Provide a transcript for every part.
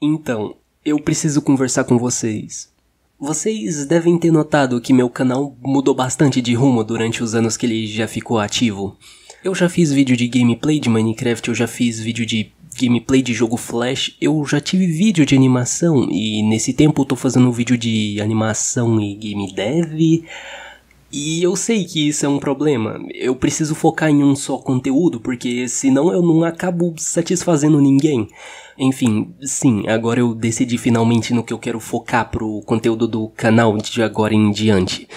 Então, eu preciso conversar com vocês. Vocês devem ter notado que meu canal mudou bastante de rumo durante os anos que ele já ficou ativo. Eu já fiz vídeo de gameplay de Minecraft, eu já fiz vídeo de gameplay de jogo Flash, eu já tive vídeo de animação e nesse tempo eu tô fazendo vídeo de animação e game dev. E eu sei que isso é um problema, eu preciso focar em um só conteúdo, porque senão eu não acabo satisfazendo ninguém. Enfim, sim, agora eu decidi finalmente no que eu quero focar pro conteúdo do canal de agora em diante.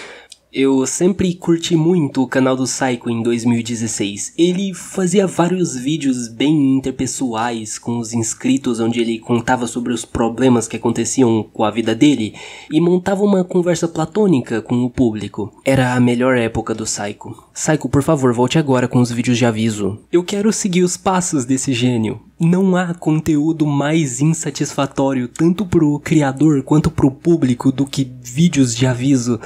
Eu sempre curti muito o canal do Psycho em 2016. Ele fazia vários vídeos bem interpessoais com os inscritos, onde ele contava sobre os problemas que aconteciam com a vida dele e montava uma conversa platônica com o público. Era a melhor época do Psycho. Psycho, por favor, volte agora com os vídeos de aviso. Eu quero seguir os passos desse gênio. Não há conteúdo mais insatisfatório tanto pro criador quanto pro público do que vídeos de aviso.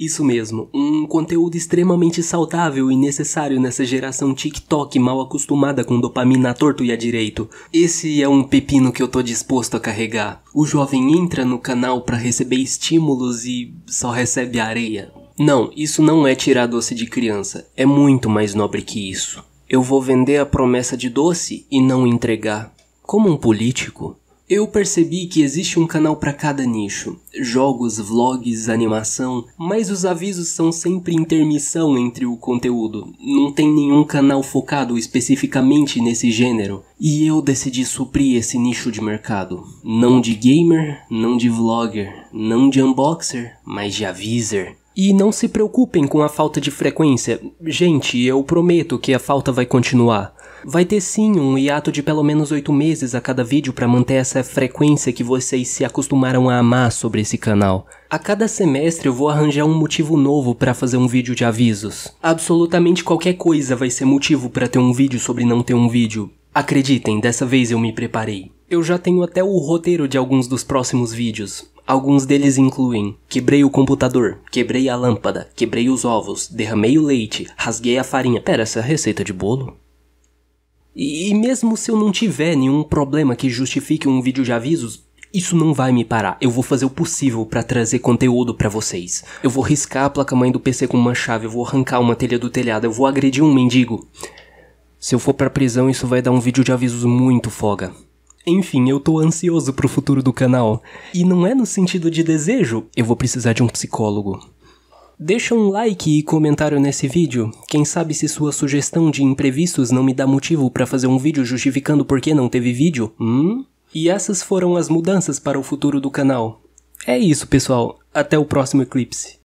Isso mesmo, um conteúdo extremamente saudável e necessário nessa geração TikTok mal acostumada com dopamina à torto e à direito. Esse é um pepino que eu tô disposto a carregar. O jovem entra no canal pra receber estímulos e só recebe areia. Não, isso não é tirar doce de criança, é muito mais nobre que isso. Eu vou vender a promessa de doce e não entregar. Como um político. Eu percebi que existe um canal para cada nicho, jogos, vlogs, animação, mas os avisos são sempre intermissão entre o conteúdo, não tem nenhum canal focado especificamente nesse gênero, e eu decidi suprir esse nicho de mercado, não de gamer, não de vlogger, não de unboxer, mas de aviser. E não se preocupem com a falta de frequência, gente, eu prometo que a falta vai continuar. Vai ter sim um hiato de pelo menos 8 meses a cada vídeo para manter essa frequência que vocês se acostumaram a amar sobre esse canal. A cada semestre eu vou arranjar um motivo novo para fazer um vídeo de avisos. Absolutamente qualquer coisa vai ser motivo para ter um vídeo sobre não ter um vídeo. Acreditem, dessa vez eu me preparei. Eu já tenho até o roteiro de alguns dos próximos vídeos. Alguns deles incluem: quebrei o computador, quebrei a lâmpada, quebrei os ovos, derramei o leite, rasguei a farinha. Pera, essa é a receita de bolo? E mesmo se eu não tiver nenhum problema que justifique um vídeo de avisos, isso não vai me parar. Eu vou fazer o possível pra trazer conteúdo pra vocês. Eu vou riscar a placa-mãe do PC com uma chave, eu vou arrancar uma telha do telhado, eu vou agredir um mendigo. Se eu for pra prisão, isso vai dar um vídeo de avisos muito foda. Enfim, eu tô ansioso pro futuro do canal. E não é no sentido de desejo, eu vou precisar de um psicólogo. Deixa um like e comentário nesse vídeo, quem sabe se sua sugestão de imprevistos não me dá motivo pra fazer um vídeo justificando por que não teve vídeo, E essas foram as mudanças para o futuro do canal. É isso, pessoal, até o próximo eclipse.